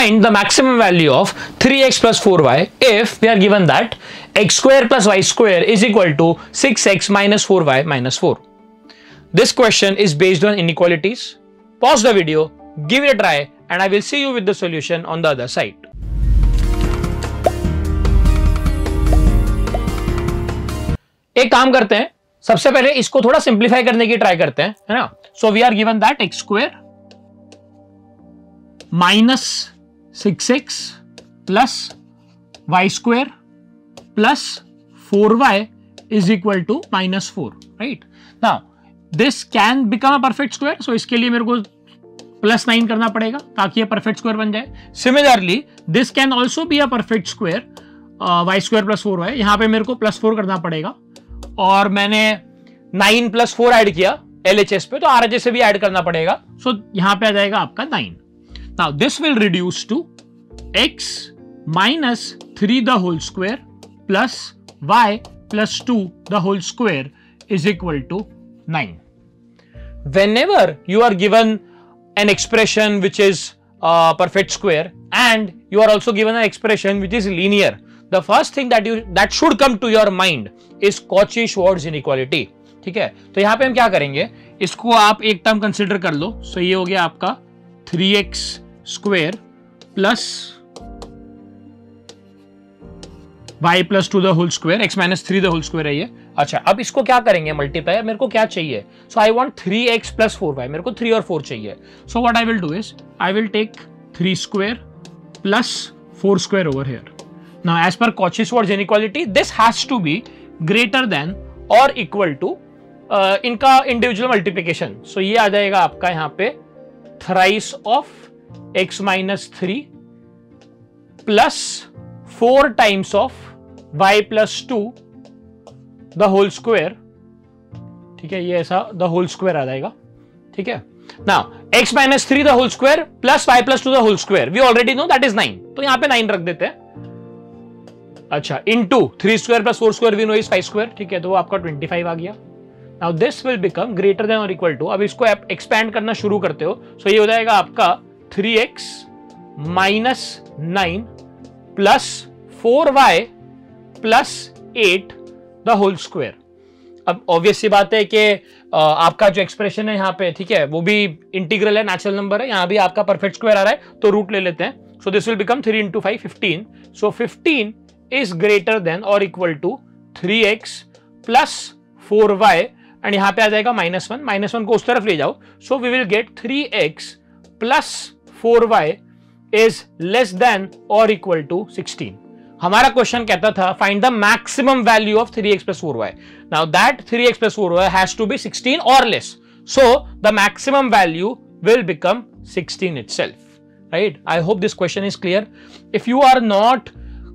find the maximum value of 3x plus 4y if we are given that x square plus y square is equal to 6x minus 4y minus 4. This question is based on inequalities. Pause the video, give it a try, and I will see you with the solution on the other side. एक काम करते हैं, सबसे पहले इसको थोड़ा simplify करने की ट्राई करते हैं, है ना? So we are given that x square minus 6x plus y square plus 4y is equal to minus 4, right? Now, this can become a perfect square. So, इसके लिए मेरे को plus 9 करना पड़ेगा ताकि ये perfect square बन जाए. Similarly, this can also be a perfect square. y square plus 4y. यहाँ पे मेरे को plus 4 करना पड़ेगा. और मैंने 9 plus 4 add किया LHS पे, तो RHS से भी add करना पड़ेगा. So, यहाँ पे आ जाएगा आपका 9. Now, this will reduce to x minus 3 the whole square plus y plus 2 the whole square is equal to 9. Whenever you are given an expression which is a perfect square and you are also given an expression which is linear, the first thing that should come to your mind is Cauchy-Schwarz inequality. ठीक है, तो यहाँ पे हम क्या करेंगे, इसको आप एक टर्म कंसिडर कर लो. सो ये हो गया आपका 3x square plus y plus 2 the whole square, x minus 3 the whole square है ये. अच्छा, अब इसको क्या करेंगे, मल्टीप्लाई. मेरे को क्या चाहिए, so I want 3x plus 4y. मेरे को 3 और 4 चाहिए. So what I will do is I will take 3 square plus 4 square over here. Now as per Cauchy-Schwarz inequality, this has to be greater than or equal to इनका individual multiplication. So ये आ जाएगा आपका यहाँ पे thrice of x minus 3 plus 4 times of y plus 2 the whole square. ठीक है, ये ऐसा the whole square आ जाएगा. ठीक है, now x minus 3 the whole square plus y plus 2 the whole square, we already know that is 9. तो यहाँ पे 9 रख देते हैं. अच्छा, into 3 square plus 4 square we know is 5 square. ठीक है, तो वो आपका 25 आ गया. Now this will become greater than or equal to. अब इसको आप expand करना शुरू करते हो. So ये हो जाएगा आपका 3x minus 9 plus 4y plus 8 the whole square. अब obviously बात है कि आपका जो expression है यहाँ पे, ठीक है, वो भी integral है, natural number है. यहाँ भी आपका perfect square आ रहा है, तो root ले लेते हैं. So this will become 3 into 5, 15. So 15 is greater than or equal to 3x plus 4y. And यहाँ पे आ जाएगा minus 1 को उस तरफ ले जाओ. So we will get 3x plus 4y is less than or equal to 16. हमारा क्वेश्चन कहता था find the maximum value of 3x plus 4y. Now that 3x plus 4y has to be 16 or less. So the maximum value will become 16 itself. Right? I hope this question is clear. If you are not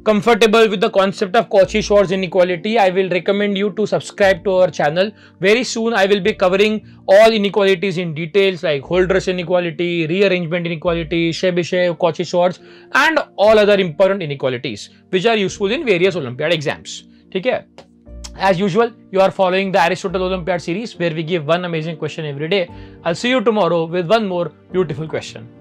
comfortable with the concept of Cauchy-Schwarz inequality, I will recommend you to subscribe to our channel. Very soon I will be covering all inequalities in details like Holder's inequality, rearrangement inequality, Chebyshev, Cauchy-Schwarz and all other important inequalities which are useful in various Olympiad exams. Okay? As usual, you are following the Aristotle Olympiad series where we give one amazing question every day. I'll see you tomorrow with one more beautiful question.